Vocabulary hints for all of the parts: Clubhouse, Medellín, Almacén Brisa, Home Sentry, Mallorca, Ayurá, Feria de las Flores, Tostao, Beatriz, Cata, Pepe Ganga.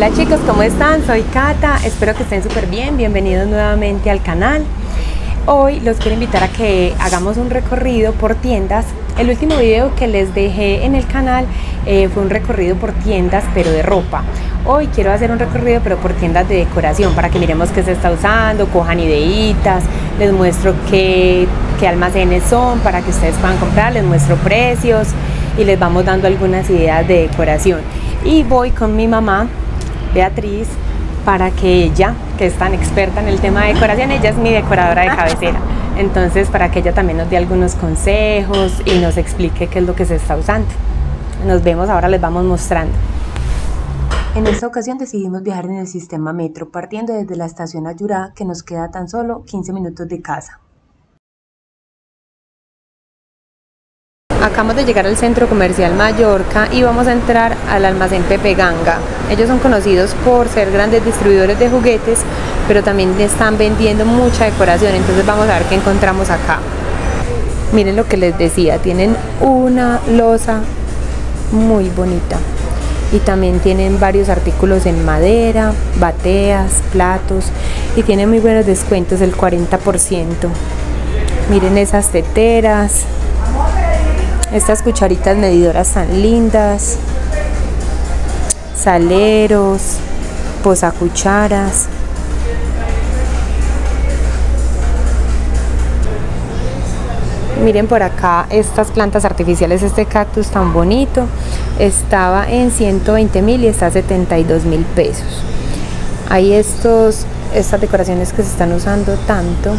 Hola chicos, ¿cómo están? Soy Cata, espero que estén súper bien, bienvenidos nuevamente al canal. Hoy los quiero invitar a que hagamos un recorrido por tiendas. El último video que les dejé en el canal fue un recorrido por tiendas pero de ropa. Hoy quiero hacer un recorrido pero por tiendas de decoración para que miremos qué se está usando, cojan ideitas, les muestro qué almacenes son para que ustedes puedan comprar, les muestro precios y les vamos dando algunas ideas de decoración. Y voy con mi mamá Beatriz para que ella, que es tan experta en el tema de decoración, ella es mi decoradora de cabecera, entonces para que ella también nos dé algunos consejos y nos explique qué es lo que se está usando. Nos vemos, ahora les vamos mostrando. En esta ocasión decidimos viajar en el sistema metro, partiendo desde la estación Ayurá, que nos queda tan solo 15 minutos de casa. Acabamos de llegar al centro comercial Mallorca y vamos a entrar al almacén Pepe Ganga. Ellos son conocidos por ser grandes distribuidores de juguetes, pero también están vendiendo mucha decoración, entonces vamos a ver qué encontramos acá. Miren lo que les decía, tienen una losa muy bonita y también tienen varios artículos en madera, bateas, platos y tienen muy buenos descuentos, el 40%. Miren esas teteras. Estas cucharitas medidoras tan lindas, saleros, posacucharas. Miren por acá estas plantas artificiales, este cactus tan bonito, estaba en 120.000 y está a 72.000 pesos. Hay estas decoraciones que se están usando tanto,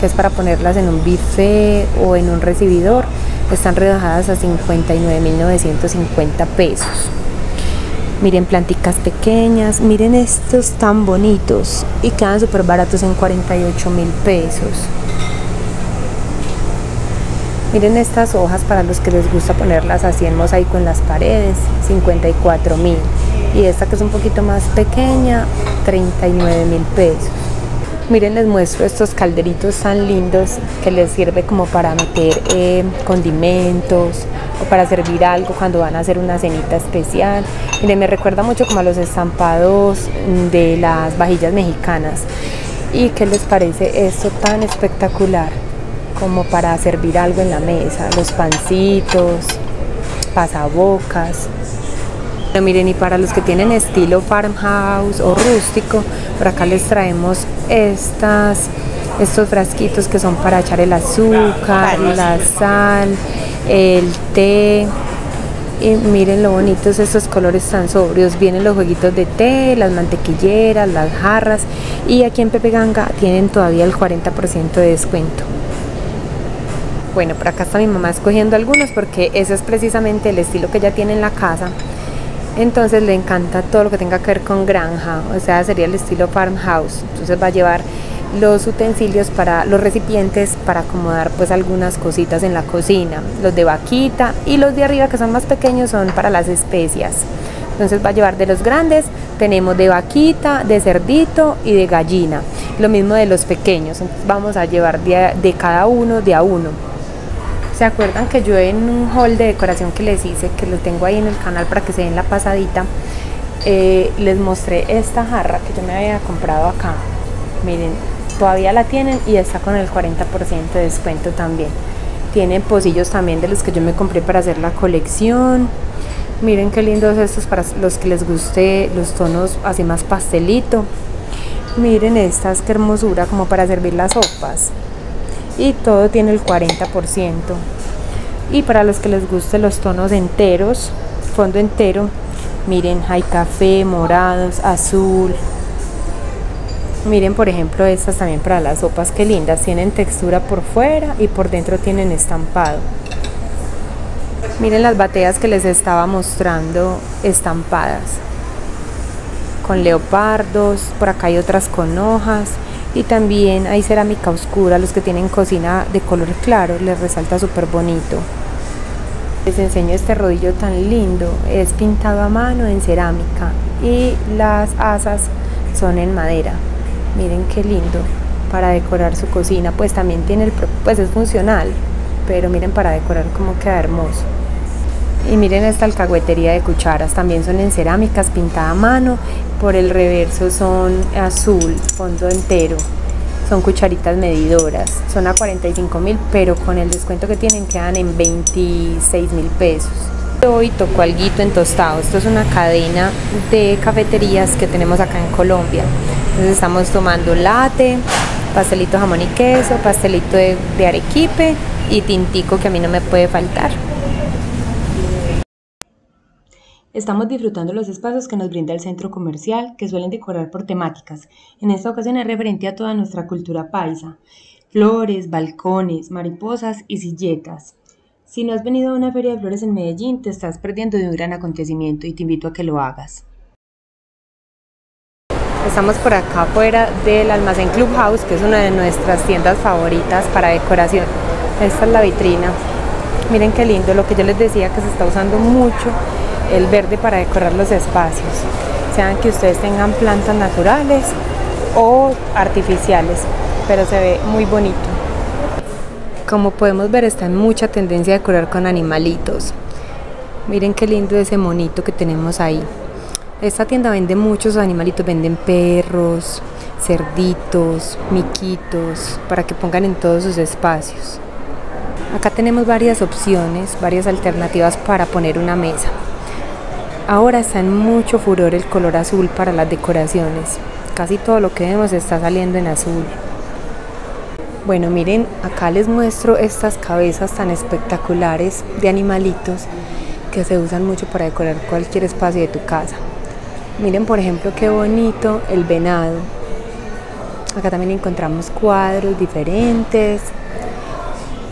que es para ponerlas en un buffet o en un recibidor. Están rebajadas a 59.950 pesos. Miren planticas pequeñas, miren estos tan bonitos y quedan súper baratos en 48.000 pesos. Miren estas hojas para los que les gusta ponerlas así en mosaico en las paredes, 54.000. Y esta que es un poquito más pequeña, 39.000 pesos. Miren, les muestro estos calderitos tan lindos que les sirve como para meter condimentos o para servir algo cuando van a hacer una cenita especial. Miren, me recuerda mucho como a los estampados de las vajillas mexicanas. ¿Y qué les parece esto tan espectacular? Como para servir algo en la mesa, los pancitos, pasabocas. Pero miren, y para los que tienen estilo farmhouse o rústico, por acá les traemos estos frasquitos que son para echar el azúcar, la sal, el té. Y miren lo bonitos estos colores tan sobrios. Vienen los jueguitos de té, las mantequilleras, las jarras. Y aquí en Pepe Ganga tienen todavía el 40% de descuento. Bueno, por acá está mi mamá escogiendo algunos porque ese es precisamente el estilo que ella tiene en la casa. Entonces le encanta todo lo que tenga que ver con granja, o sea, sería el estilo farmhouse. Entonces va a llevar los utensilios para los recipientes para acomodar pues algunas cositas en la cocina. Los de vaquita y los de arriba que son más pequeños son para las especias. Entonces va a llevar de los grandes, tenemos de vaquita, de cerdito y de gallina. Lo mismo de los pequeños, vamos a llevar de cada uno de a uno. ¿Se acuerdan que yo en un haul de decoración que les hice, que lo tengo ahí en el canal para que se den la pasadita, les mostré esta jarra que yo me había comprado acá? Miren, todavía la tienen y está con el 40% de descuento también. Tienen pocillos también de los que yo me compré para hacer la colección. Miren qué lindos estos para los que les guste los tonos así más pastelito. Miren estas, qué hermosura, como para servir las sopas. Y todo tiene el 40%. Y para los que les gusten los tonos enteros, fondo entero, miren, hay café, morados, azul. Miren por ejemplo estas también para las sopas, que lindas, tienen textura por fuera y por dentro tienen estampado. Miren las bateas que les estaba mostrando estampadas con leopardos, por acá hay otras con hojas. Y también hay cerámica oscura, los que tienen cocina de color claro, les resalta súper bonito. Les enseño este rodillo tan lindo, es pintado a mano en cerámica y las asas son en madera. Miren qué lindo, para decorar su cocina, pues también tiene, pues es funcional, pero miren para decorar cómo queda hermoso. Y miren esta alcahuetería de cucharas, también son en cerámicas, pintada a mano, por el reverso son azul, fondo entero. Son cucharitas medidoras, son a 45.000, pero con el descuento que tienen quedan en 26.000 pesos. Hoy tocó alguito en Tostao. Esto es una cadena de cafeterías que tenemos acá en Colombia. Entonces estamos tomando latte, pastelito jamón y queso, pastelito de arequipe y tintico, que a mí no me puede faltar. Estamos disfrutando los espacios que nos brinda el centro comercial, que suelen decorar por temáticas. En esta ocasión es referente a toda nuestra cultura paisa. Flores, balcones, mariposas y silletas. Si no has venido a una feria de flores en Medellín, te estás perdiendo de un gran acontecimiento y te invito a que lo hagas. Estamos por acá afuera del almacén Clubhouse, que es una de nuestras tiendas favoritas para decoración. Esta es la vitrina. Miren qué lindo, lo que yo les decía, que se está usando mucho el verde para decorar los espacios, sean que ustedes tengan plantas naturales o artificiales, pero se ve muy bonito. Como podemos ver, está en mucha tendencia a decorar con animalitos. Miren qué lindo ese monito que tenemos ahí. Esta tienda vende muchos animalitos, venden perros, cerditos, miquitos, para que pongan en todos sus espacios. Acá tenemos varias opciones, varias alternativas para poner una mesa. Ahora está en mucho furor el color azul para las decoraciones. Casi todo lo que vemos está saliendo en azul. Bueno, miren, acá les muestro estas cabezas tan espectaculares de animalitos que se usan mucho para decorar cualquier espacio de tu casa. Miren, por ejemplo, qué bonito el venado. Acá también encontramos cuadros diferentes,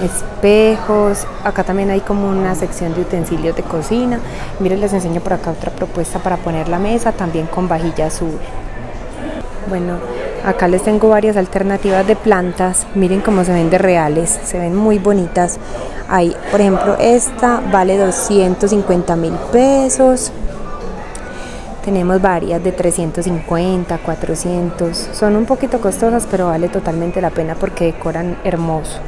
espejos. Acá también hay como una sección de utensilios de cocina. Miren, les enseño por acá otra propuesta para poner la mesa, también con vajilla azul. Bueno, acá les tengo varias alternativas de plantas. Miren cómo se ven de reales, se ven muy bonitas. Hay, por ejemplo, esta vale 250.000 pesos. Tenemos varias de 350, 400. Son un poquito costosas, pero vale totalmente la pena porque decoran hermoso.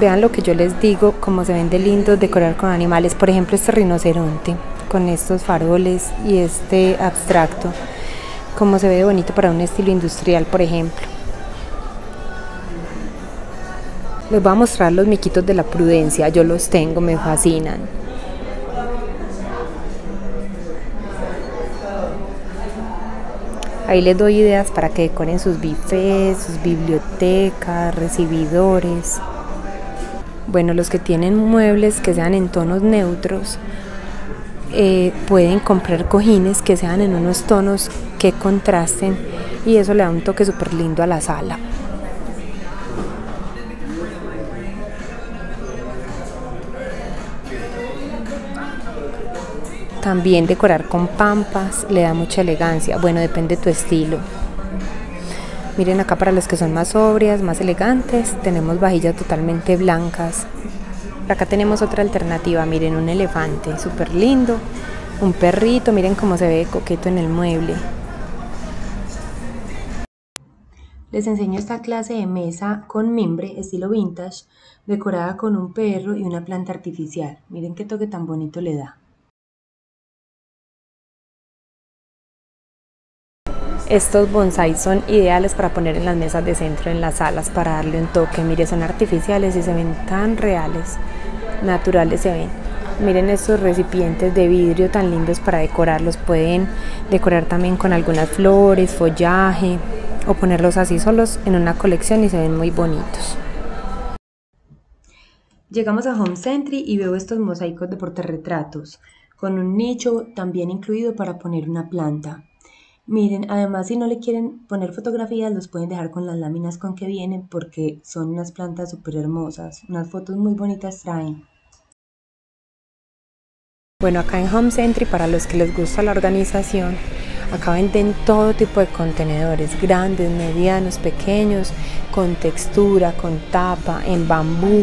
Vean lo que yo les digo, cómo se ven de lindos decorar con animales. Por ejemplo, este rinoceronte con estos faroles y este abstracto, como se ve bonito para un estilo industrial, por ejemplo. Les voy a mostrar los miquitos de la prudencia. Yo los tengo, me fascinan. Ahí les doy ideas para que decoren sus bufés, sus bibliotecas, recibidores. Bueno, los que tienen muebles que sean en tonos neutros, pueden comprar cojines que sean en unos tonos que contrasten, y eso le da un toque súper lindo a la sala. También decorar con pampas le da mucha elegancia. Bueno, depende de tu estilo. Miren acá, para los que son más sobrias, más elegantes, tenemos vajillas totalmente blancas. Acá tenemos otra alternativa, miren, un elefante, súper lindo. Un perrito, miren cómo se ve coqueto en el mueble. Les enseño esta clase de mesa con mimbre, estilo vintage, decorada con un perro y una planta artificial. Miren qué toque tan bonito le da. Estos bonsáis son ideales para poner en las mesas de centro, en las salas, para darle un toque. Miren, son artificiales y se ven tan reales, naturales se ven. Miren estos recipientes de vidrio tan lindos para decorarlos. Pueden decorar también con algunas flores, follaje, o ponerlos así solos en una colección y se ven muy bonitos. Llegamos a Home Sentry y veo estos mosaicos de portarretratos, con un nicho también incluido para poner una planta. Miren, además, si no le quieren poner fotografías, los pueden dejar con las láminas con que vienen, porque son unas plantas súper hermosas. Unas fotos muy bonitas traen. Bueno, acá en Home Sentry, para los que les gusta la organización, acá venden todo tipo de contenedores, grandes, medianos, pequeños, con textura, con tapa, en bambú.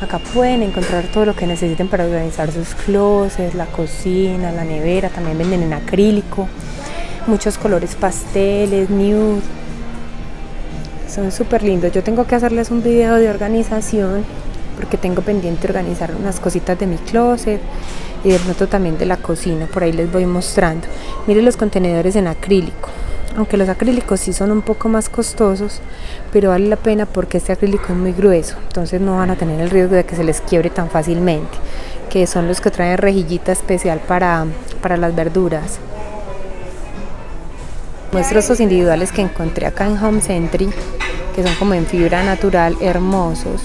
Acá pueden encontrar todo lo que necesiten para organizar sus closets, la cocina, la nevera. También venden en acrílico. Muchos colores pasteles, nude, son súper lindos. Yo tengo que hacerles un video de organización porque tengo pendiente organizar unas cositas de mi closet y de pronto también de la cocina, por ahí les voy mostrando. Miren los contenedores en acrílico, aunque los acrílicos sí son un poco más costosos, pero vale la pena porque este acrílico es muy grueso, entonces no van a tener el riesgo de que se les quiebre tan fácilmente, que son los que traen rejillita especial para las verduras. Muestro estos individuales que encontré acá en Home Sentry, que son como en fibra natural, hermosos,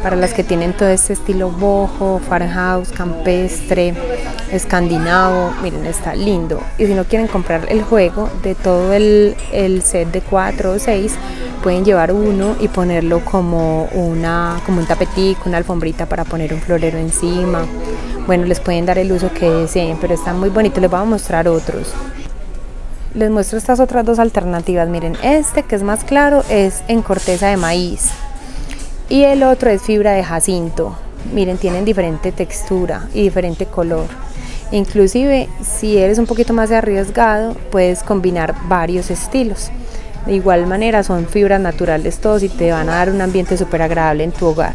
para las que tienen todo este estilo boho, farmhouse, campestre, escandinavo. Miren, está lindo. Y si no quieren comprar el juego de todo el set de 4 o 6, pueden llevar uno y ponerlo como un tapetico, una alfombrita para poner un florero encima. Bueno, les pueden dar el uso que deseen, pero están muy bonitos. Les voy a mostrar otros. Les muestro estas otras dos alternativas. Miren, este que es más claro es en corteza de maíz y el otro es fibra de jacinto. Miren, tienen diferente textura y diferente color. Inclusive, si eres un poquito más arriesgado, puedes combinar varios estilos. De igual manera, son fibras naturales todos y te van a dar un ambiente súper agradable en tu hogar.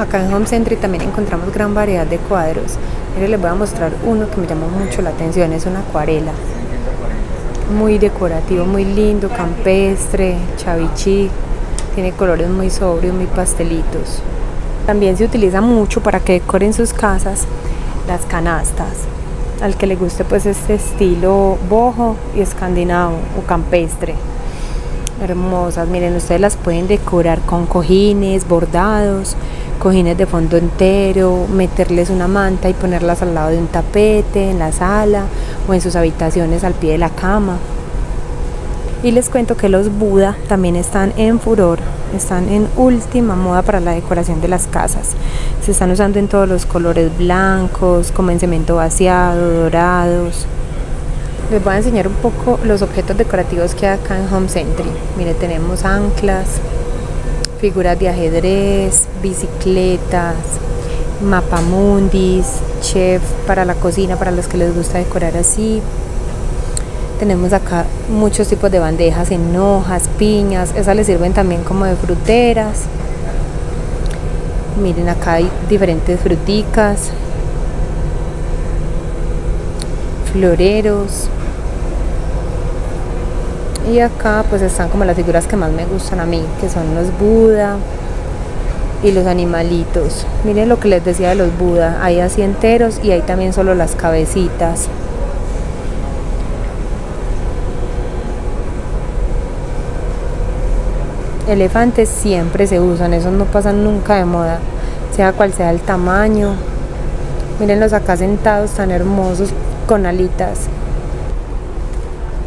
Acá en Home Sentry también encontramos gran variedad de cuadros. Miren, les voy a mostrar uno que me llamó mucho la atención. Es una acuarela, muy decorativo, muy lindo, campestre, chavichí, tiene colores muy sobrios, muy pastelitos. También se utiliza mucho para que decoren sus casas las canastas, al que le guste pues este estilo boho y escandinavo o campestre. Hermosas, miren, ustedes las pueden decorar con cojines bordados, cojines de fondo entero, meterles una manta y ponerlas al lado de un tapete, en la sala o en sus habitaciones al pie de la cama. Y les cuento que los Buda también están en furor, están en última moda para la decoración de las casas. Se están usando en todos los colores blancos, como en cemento vaciado, dorados. Les voy a enseñar un poco los objetos decorativos que hay acá en Home Sentry. Mire, tenemos anclas, figuras de ajedrez, bicicletas, mapamundis, chef para la cocina, para los que les gusta decorar así. Tenemos acá muchos tipos de bandejas en hojas, piñas, esas les sirven también como de fruteras. Miren, acá hay diferentes fruticas, floreros. Y acá pues están como las figuras que más me gustan a mí, que son los Buda y los animalitos. Miren lo que les decía de los Buda, hay así enteros y hay también solo las cabecitas. Elefantes siempre se usan, esos no pasan nunca de moda, sea cual sea el tamaño. Mírenlos acá sentados, tan hermosos, con alitas.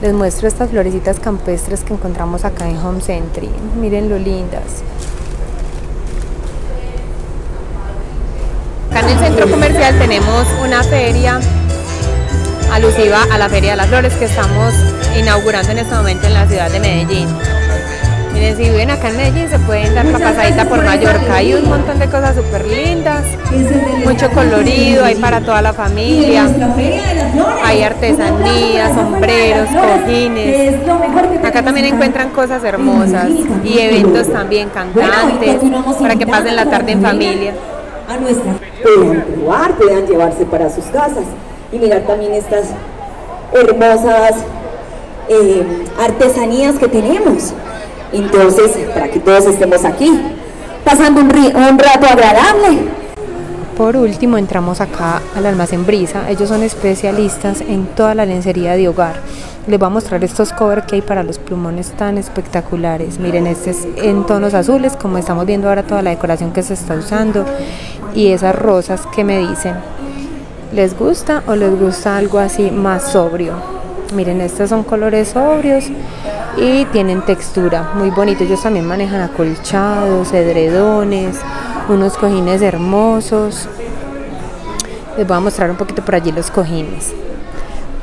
Les muestro estas florecitas campestres que encontramos acá en Home Sentry. Miren lo lindas. Acá en el centro comercial tenemos una feria alusiva a la Feria de las Flores que estamos inaugurando en este momento en la ciudad de Medellín. Miren, si viven acá en Medellín se pueden dar la pasadita por Mallorca. Hay un montón de cosas súper lindas, mucho colorido, hay para toda la familia. Hay artesanías, sombreros, cojines. Acá también encuentran cosas hermosas y eventos también, cantantes, para que pasen la tarde en familia. Puedan probar, puedan llevarse para sus casas y mirar también estas hermosas artesanías que tenemos. Entonces, para que todos estemos aquí, pasando un rato agradable. Por último, entramos acá al Almacén Brisa. Ellos son especialistas en toda la lencería de hogar. Les voy a mostrar estos covers que hay para los plumones tan espectaculares. Miren, este es en tonos azules, como estamos viendo ahora toda la decoración que se está usando. Y esas rosas que me dicen, ¿les gusta o les gusta algo así más sobrio? Miren, estos son colores sobrios y tienen textura muy bonito. Ellos también manejan acolchados, edredones, unos cojines hermosos. Les voy a mostrar un poquito por allí los cojines.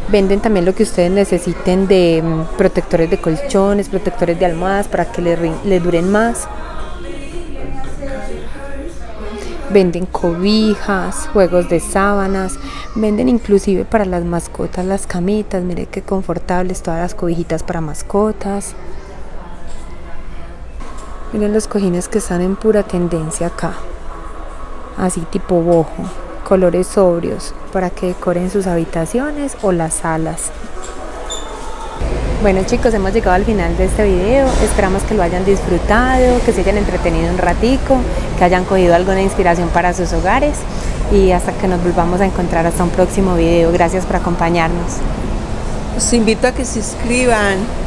Venden también lo que ustedes necesiten de protectores de colchones, protectores de almohadas para que les duren más. Venden cobijas, juegos de sábanas, venden inclusive para las mascotas las camitas. Miren qué confortables, todas las cobijitas para mascotas. Miren los cojines que están en pura tendencia acá, así tipo boho, colores sobrios para que decoren sus habitaciones o las salas. Bueno chicos, hemos llegado al final de este video, esperamos que lo hayan disfrutado, que se hayan entretenido un ratico, que hayan cogido alguna inspiración para sus hogares y hasta que nos volvamos a encontrar hasta un próximo video. Gracias por acompañarnos. Os invito a que se suscriban.